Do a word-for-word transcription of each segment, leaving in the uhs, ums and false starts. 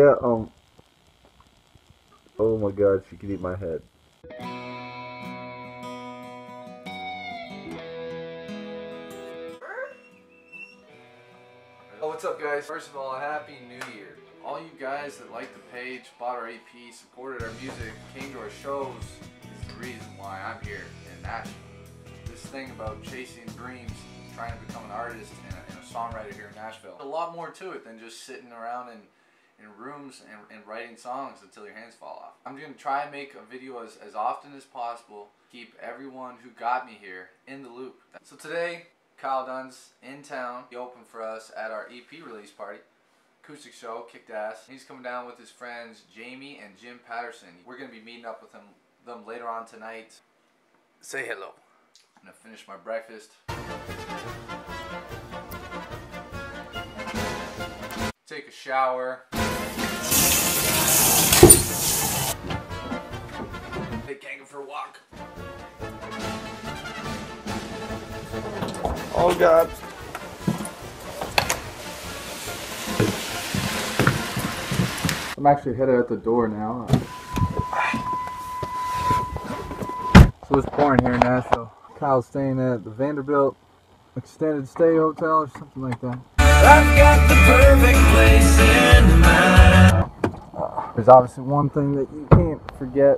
Yeah, um, oh my god, she can eat my head. Oh, what's up guys? First of all, happy new year. All you guys that liked the page, bought our A P, supported our music, came to our shows is the reason why I'm here in Nashville. This thing about chasing dreams, trying to become an artist and a, and a songwriter here in Nashville. A lot more to it than just sitting around and in rooms and, and writing songs until your hands fall off. I'm gonna try and make a video as, as often as possible, keep everyone who got me here in the loop. So today, Kyle Dunn's in town. He opened for us at our E P release party. Acoustic show, kicked ass. He's coming down with his friends Jamie and Jim Patterson. We're gonna be meeting up with them, them later on tonight. Say hello. I'm gonna finish my breakfast. Take a shower. Take Kanga for a walk. Oh god. I'm actually headed out the door now. So it's pouring here in Nashville. Kyle's staying at the Vanderbilt Extended Stay Hotel or something like that. I've got the perfect place in mind. There's obviously one thing that you can't forget.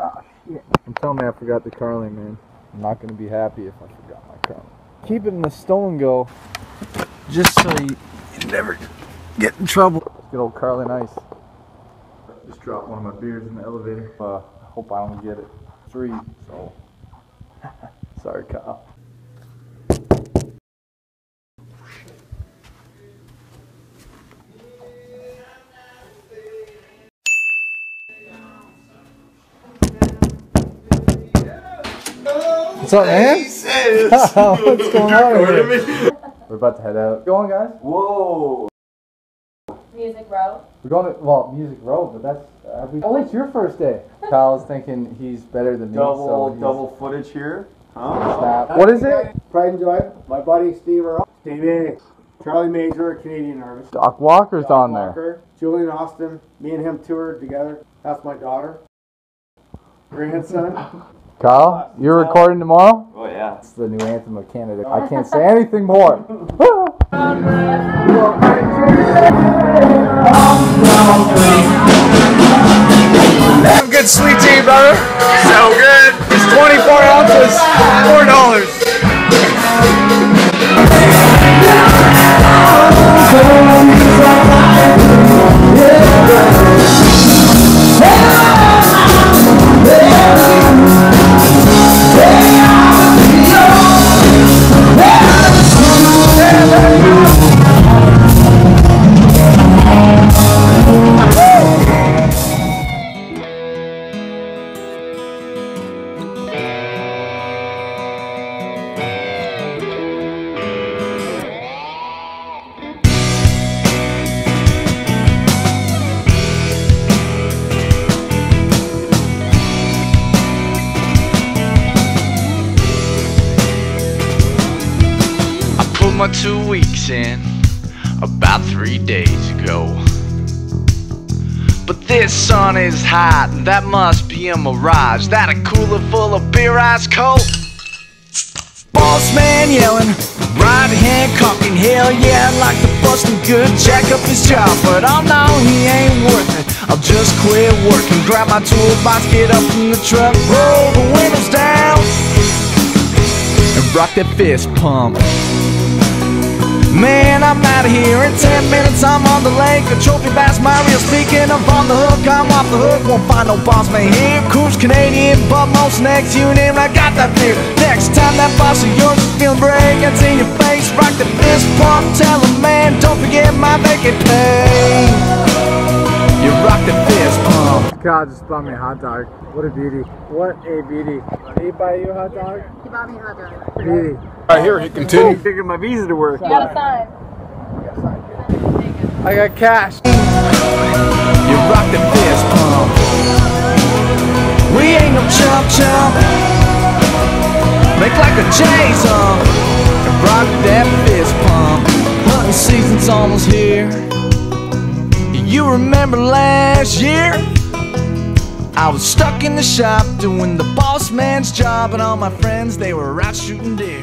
Ah, shit. And tell me I forgot the Carling, man. I'm not going to be happy if I forgot my Carling. Keep it in the stone go, just so you, you never get in trouble. Good old Carling ice. Just dropped one of my beers in the elevator. Uh, hope I don't get it. Three, so. Sorry, Kyle. What's up, man? What's going on here? We're about to head out. Go on, guys. Whoa. Music Row. We're going to, well, Music Row, but that's, uh, we, oh, it's your first day. Kyle's thinking he's better than me. Double, so double footage here. Huh? Snap. What is it? Pride and Joy. My buddy, Steve Earle. Stevie. Charlie Major, a Canadian artist. Doc Walker's Doc on Walker. There. Julian Austin. Me and him toured together. That's my daughter. Grandson. Kyle, you're recording tomorrow? Oh yeah. It's the new anthem of Canada. I can't say anything more. Some good sweet tea, brother. So good. It's twenty-four ounces, four dollars. My two weeks in about three days ago, but this sun is hot and that must be a mirage. That a cooler full of beer ice cold. Boss man yelling, right hand cocking, hell yeah, I'd like to bust him good, jack up his job, but oh no, he ain't worth it. I'll just quit working, grab my toolbox, get up from the truck, roll the windows down, and rock that fist pump. Man, I'm out of here in ten minutes, I'm on the lake. A trophy bass, Mario speaking, I'm on the hook, I'm off the hook. Won't find no boss man here. Coop's Canadian, but most next, you name I got that beer. Next time that boss of yours is feeling break, it's in your face, rock the fist pump. Tell him, man, don't forget my vacant pay. You rock the fist pump. God just bought me a hot dog. What a beauty. What a beauty. Did he buy you a hot dog? He bought me a hot dog. Beauty. Right here, he continues. Figure my visa to work. You got a sign. I got cash. You rock the fist pump. We ain't no chump chump. Make like a J-Zone. And rock that fist pump. Hunting season's almost here. You remember last year? I was stuck in the shop doing the boss man's job, and all my friends, they were out shooting deer.